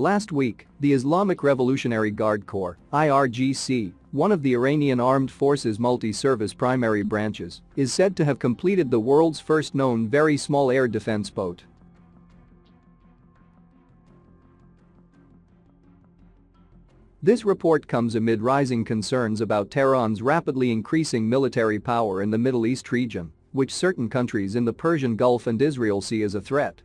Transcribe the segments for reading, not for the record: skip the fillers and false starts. Last week, the Islamic Revolutionary Guard Corps, IRGC, one of the Iranian Armed Forces multi-service primary branches, is said to have completed the world's first known very small air defense boat. This report comes amid rising concerns about Tehran's rapidly increasing military power in the Middle East region, which certain countries in the Persian Gulf and Israel see as a threat.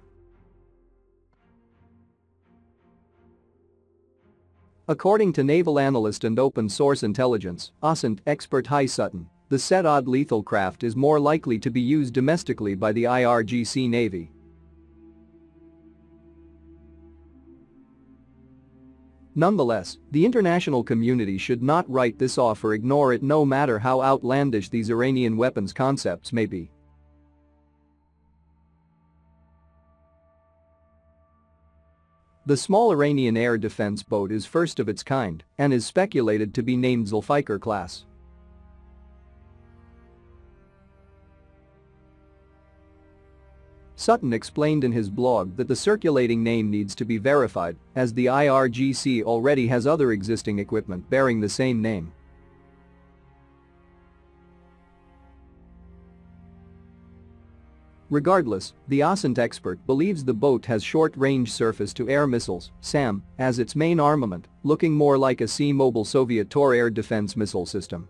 According to naval analyst and open-source intelligence (OSINT) expert HI Sutton, the said odd-lethal craft is more likely to be used domestically by the IRGC Navy. Nonetheless, the international community should not write this off or ignore it, no matter how outlandish these Iranian weapons concepts may be. The small Iranian air defense boat is first of its kind and is speculated to be named Zulfiqar-class. Sutton explained in his blog that the circulating name needs to be verified, as the IRGC already has other existing equipment bearing the same name. Regardless, the OSINT expert believes the boat has short-range surface-to-air missiles (SAM) as its main armament, looking more like a sea-mobile Soviet TOR air defense missile system.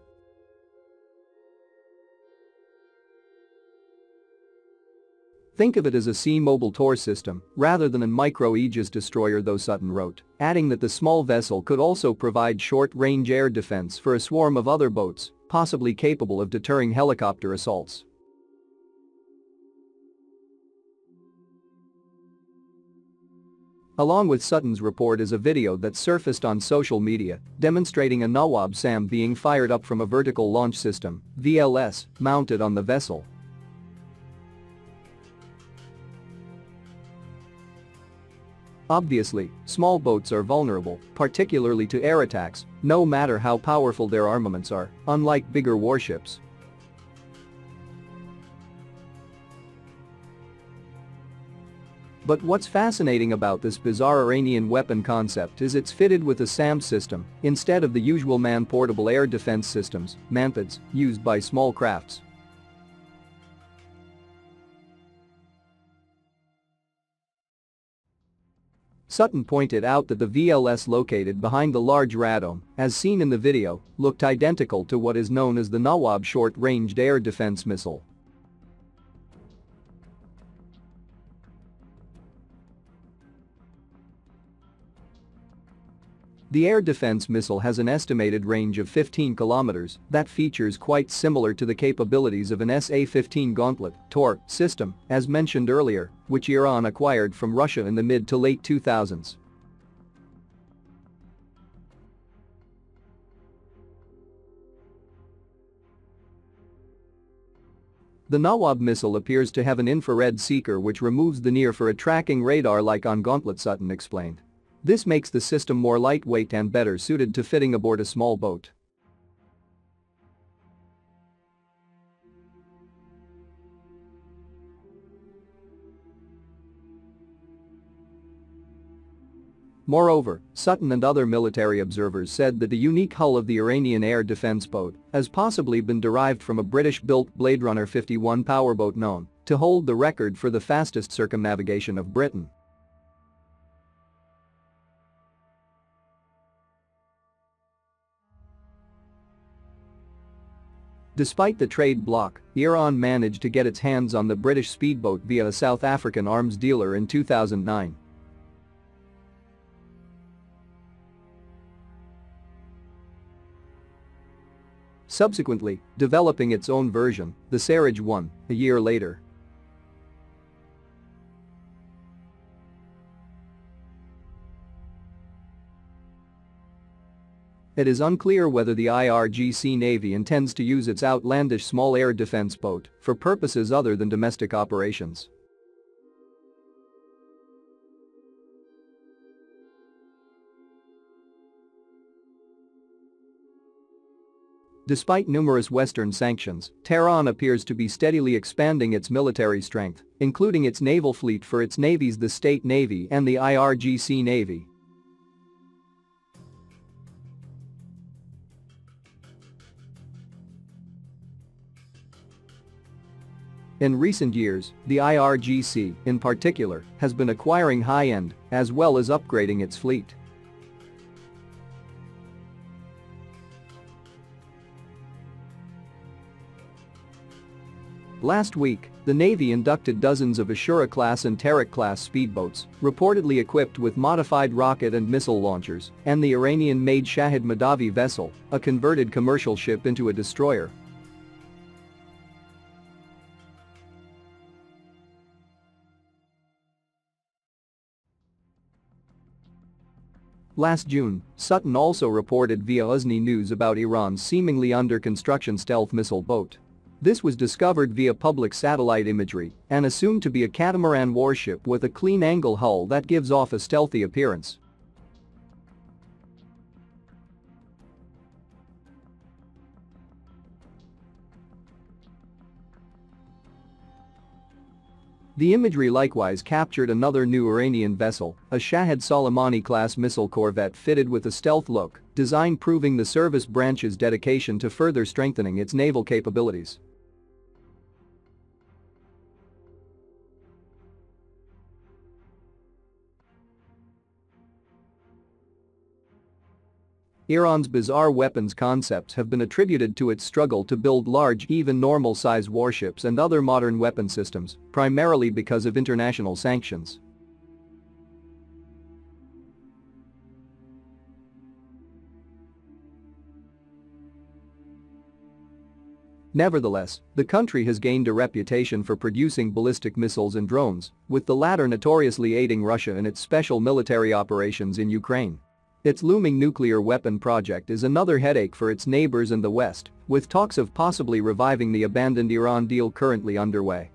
Think of it as a sea-mobile TOR system rather than a micro-aegis destroyer, though, Sutton wrote, adding that the small vessel could also provide short-range air defense for a swarm of other boats, possibly capable of deterring helicopter assaults. Along with Sutton's report is a video that surfaced on social media demonstrating a Nawab SAM being fired up from a vertical launch system (VLS) mounted on the vessel. Obviously, small boats are vulnerable, particularly to air attacks, no matter how powerful their armaments are, unlike bigger warships. But what's fascinating about this bizarre Iranian weapon concept is it's fitted with a SAM system instead of the usual man-portable air defense systems (MANPADS) used by small crafts. Sutton pointed out that the VLS located behind the large radome, as seen in the video, looked identical to what is known as the Nawab short-ranged air defense missile. The air defense missile has an estimated range of 15 kilometers that features quite similar to the capabilities of an SA-15 Gauntlet (TOR) system, as mentioned earlier, which Iran acquired from Russia in the mid to late 2000s. The Nawab missile appears to have an infrared seeker which removes the near for a tracking radar like on Gauntlet, Sutton explained. This makes the system more lightweight and better suited to fitting aboard a small boat. Moreover, Sutton and other military observers said that the unique hull of the Iranian air defense boat has possibly been derived from a British-built Blade Runner 51 powerboat known to hold the record for the fastest circumnavigation of Britain. Despite the trade block, Iran managed to get its hands on the British speedboat via a South African arms dealer in 2009. Subsequently, developing its own version, the Saraj 1, a year later. It is unclear whether the IRGC Navy intends to use its outlandish small air defense boat for purposes other than domestic operations. Despite numerous Western sanctions, Tehran appears to be steadily expanding its military strength, including its naval fleet for its navies, the State Navy and the IRGC Navy. In recent years, the IRGC, in particular, has been acquiring high-end, as well as upgrading its fleet. Last week, the Navy inducted dozens of Ashura-class and Tareq-class speedboats, reportedly equipped with modified rocket and missile launchers, and the Iranian-made Shahid Madavi vessel, a converted commercial ship into a destroyer. Last June, Sutton also reported via USNI news about Iran's seemingly under-construction stealth missile boat. This was discovered via public satellite imagery and assumed to be a catamaran warship with a clean angle hull that gives off a stealthy appearance. The imagery likewise captured another new Iranian vessel, a Shahid Soleimani-class missile corvette fitted with a stealth look, design proving the service branch's dedication to further strengthening its naval capabilities. Iran's bizarre weapons concepts have been attributed to its struggle to build large, even normal-size warships and other modern weapon systems, primarily because of international sanctions. Nevertheless, the country has gained a reputation for producing ballistic missiles and drones, with the latter notoriously aiding Russia in its special military operations in Ukraine. Its looming nuclear weapon project is another headache for its neighbors in the West, with talks of possibly reviving the abandoned Iran deal currently underway.